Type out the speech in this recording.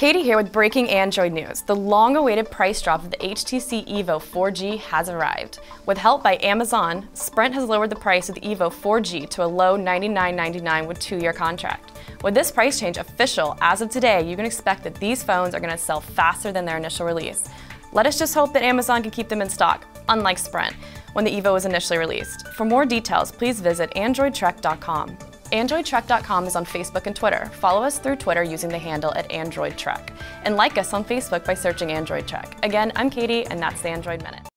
Katie here with breaking Android news. The long-awaited price drop of the HTC EVO 4G has arrived. With help by Amazon, Sprint has lowered the price of the EVO 4G to a low $99.99 with a 2-year contract. With this price change official as of today, you can expect that these phones are going to sell faster than their initial release. Let us just hope that Amazon can keep them in stock, unlike Sprint, when the EVO was initially released. For more details, please visit AndroidTrek.com. AndroidTrek.com is on Facebook and Twitter. Follow us through Twitter using the handle @AndroidTrek. And like us on Facebook by searching AndroidTrek. Again, I'm Katie, and that's the Android Minute.